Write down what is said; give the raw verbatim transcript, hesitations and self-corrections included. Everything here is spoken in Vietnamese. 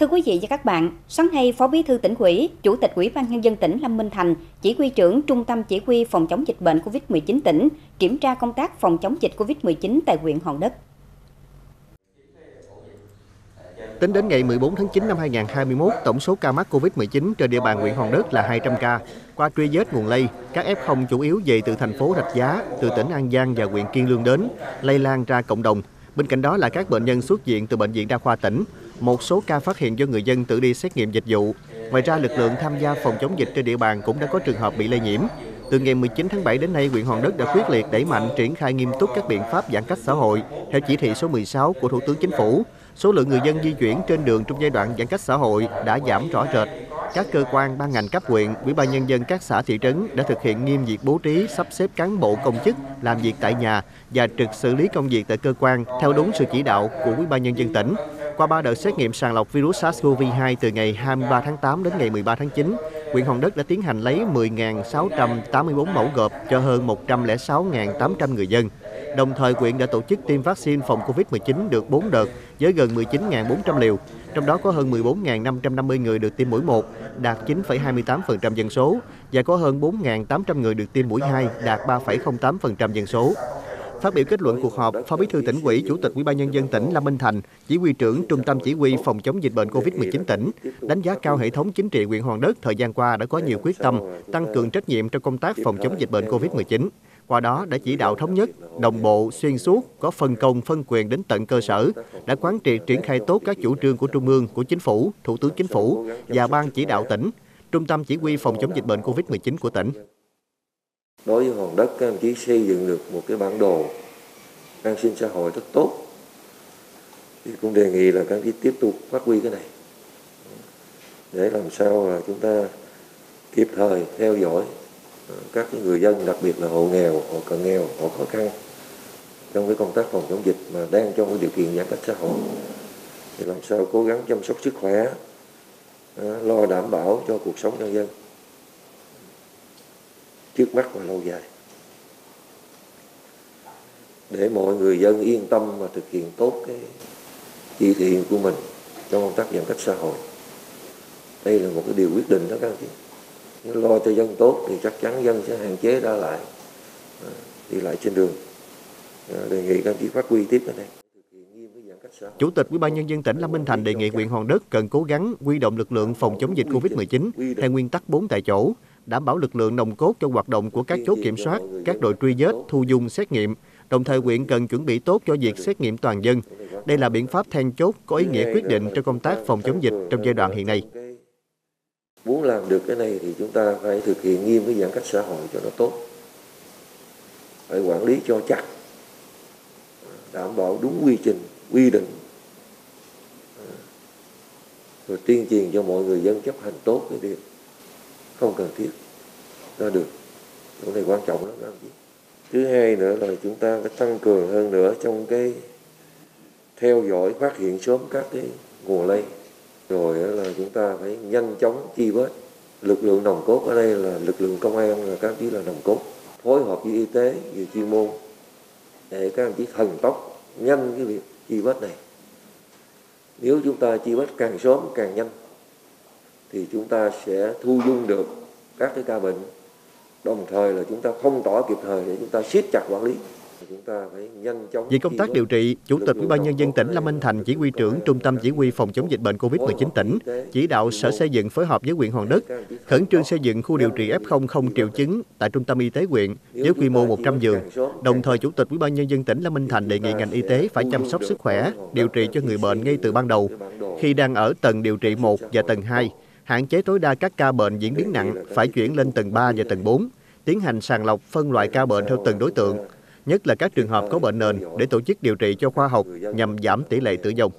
Thưa quý vị và các bạn, sáng nay Phó Bí thư Tỉnh ủy, Chủ tịch Ủy ban Nhân dân tỉnh Lâm Minh Thành, Chỉ huy trưởng Trung tâm Chỉ huy phòng chống dịch bệnh covid mười chín tỉnh kiểm tra công tác phòng chống dịch covid mười chín tại huyện Hòn Đất. Tính đến ngày mười bốn tháng chín năm hai nghìn không trăm hai mươi mốt, tổng số ca mắc covid mười chín trên địa bàn huyện Hòn Đất là hai trăm ca. Qua truy vết nguồn lây, các ép không chủ yếu về từ thành phố Rạch Giá, từ tỉnh An Giang và huyện Kiên Lương đến, lây lan ra cộng đồng. Bên cạnh đó là các bệnh nhân xuất viện từ bệnh viện đa khoa tỉnh, một số ca phát hiện do người dân tự đi xét nghiệm dịch vụ. Ngoài ra, lực lượng tham gia phòng chống dịch trên địa bàn cũng đã có trường hợp bị lây nhiễm. Từ ngày mười chín tháng bảy đến nay, huyện Hòn Đất đã quyết liệt đẩy mạnh triển khai nghiêm túc các biện pháp giãn cách xã hội theo chỉ thị số mười sáu của Thủ tướng Chính phủ. Số lượng người dân di chuyển trên đường trong giai đoạn giãn cách xã hội đã giảm rõ rệt. Các cơ quan ban ngành cấp huyện, Ủy ban Nhân dân các xã thị trấn đã thực hiện nghiêm việc bố trí, sắp xếp cán bộ công chức làm việc tại nhà và trực xử lý công việc tại cơ quan theo đúng sự chỉ đạo của Ủy ban Nhân dân tỉnh. Qua ba đợt xét nghiệm sàng lọc virus SARS-xê o vê hai từ ngày hai mươi ba tháng tám đến ngày mười ba tháng chín, huyện Hòn Đất đã tiến hành lấy mười nghìn sáu trăm tám mươi bốn mẫu gộp cho hơn một trăm lẻ sáu nghìn tám trăm người dân. Đồng thời, huyện đã tổ chức tiêm vaccine phòng covid mười chín được bốn đợt với gần mười chín nghìn bốn trăm liều, trong đó có hơn mười bốn nghìn năm trăm năm mươi người được tiêm mũi một, đạt chín phẩy hai mươi tám phần trăm dân số, và có hơn bốn nghìn tám trăm người được tiêm mũi hai, đạt ba phẩy không tám phần trăm dân số. Phát biểu kết luận cuộc họp, Phó Bí thư Tỉnh ủy, Chủ tịch Ủy ban Nhân dân tỉnh Lâm Minh Thành, Chỉ huy trưởng Trung tâm Chỉ huy phòng chống dịch bệnh covid mười chín tỉnh đánh giá cao hệ thống chính trị huyện Hòn Đất thời gian qua đã có nhiều quyết tâm, tăng cường trách nhiệm trong công tác phòng chống dịch bệnh covid mười chín. Qua đó đã chỉ đạo thống nhất, đồng bộ, xuyên suốt, có phân công, phân quyền đến tận cơ sở, đã quán triệt triển khai tốt các chủ trương của Trung ương, của Chính phủ, Thủ tướng Chính phủ và Ban chỉ đạo tỉnh, Trung tâm Chỉ huy phòng chống dịch bệnh covid mười chín của tỉnh. Đối với Hòn Đất, các đồng chí xây dựng được một cái bản đồ an sinh xã hội rất tốt. Thì cũng đề nghị là các đồng chí tiếp tục phát huy cái này để làm sao là chúng ta kịp thời theo dõi các người dân, đặc biệt là hộ nghèo, hộ cận nghèo, hộ khó khăn trong cái công tác phòng chống dịch mà đang trong cái điều kiện giãn cách xã hội, thì làm sao cố gắng chăm sóc sức khỏe, lo đảm bảo cho cuộc sống nhân dân trước mắt và lâu dài, để mọi người dân yên tâm và thực hiện tốt cái chỉ thị của mình trong công tác giãn cách xã hội. Đây là một cái điều quyết định đó các anh chị. Nếu lo cho dân tốt thì chắc chắn dân sẽ hạn chế ra lại đi lại trên đường. Đề nghị các anh chị phát huy tiếp cái này. Chủ tịch Ủy ban Nhân dân tỉnh Lâm Minh Thành đề nghị huyện Hòn Đất cần cố gắng huy động lực lượng phòng chống dịch covid mười chín theo nguyên tắc bốn tại chỗ, đảm bảo lực lượng nòng cốt cho hoạt động của các chốt kiểm soát, các đội truy vết, thu dung xét nghiệm. Đồng thời, huyện cần chuẩn bị tốt cho việc xét nghiệm toàn dân. Đây là biện pháp then chốt có ý nghĩa quyết định trong công tác phòng chống dịch trong giai đoạn hiện nay. Muốn làm được cái này thì chúng ta phải thực hiện nghiêm cái giãn cách xã hội cho nó tốt, phải quản lý cho chặt, đảm bảo đúng quy trình, quy định, rồi tuyên truyền cho mọi người dân chấp hành tốt cái điều không cần thiết ra được. Chỗ này quan trọng lắm. Thứ hai nữa là chúng ta phải tăng cường hơn nữa trong cái theo dõi, phát hiện sớm các cái nguồn lây. Rồi là chúng ta phải nhanh chóng truy vết. Lực lượng nòng cốt ở đây là lực lượng công an, là các đồng chí là nòng cốt, phối hợp với y tế, với chuyên môn để các đồng chí thần tốc nhanh cái việc truy vết này. Nếu chúng ta truy vết càng sớm càng nhanh thì chúng ta sẽ thu dung được các cái ca bệnh, đồng thời là chúng ta phong tỏa kịp thời để chúng ta siết chặt quản lý. Chúng ta phải nhanh chóng. Về công tác điều trị, Chủ tịch Ủy ban Nhân dân tỉnh Lâm Minh Thành, Chỉ huy trưởng Trung tâm Chỉ huy phòng chống dịch bệnh covid mười chín tỉnh, chỉ đạo Sở Xây dựng phối hợp với huyện Hòn Đất khẩn trương xây dựng khu điều trị ép không không triệu chứng tại Trung tâm Y tế huyện với quy mô một trăm giường. Đồng thời, Chủ tịch Ủy ban Nhân dân tỉnh Lâm Minh Thành đề nghị ngành y tế phải chăm sóc sức khỏe, điều trị cho người bệnh ngay từ ban đầu khi đang ở tầng điều trị một và tầng hai, hạn chế tối đa các ca bệnh diễn biến nặng phải chuyển lên tầng ba và tầng bốn, tiến hành sàng lọc phân loại ca bệnh theo từng đối tượng, nhất là các trường hợp có bệnh nền để tổ chức điều trị cho khoa học nhằm giảm tỷ lệ tử vong.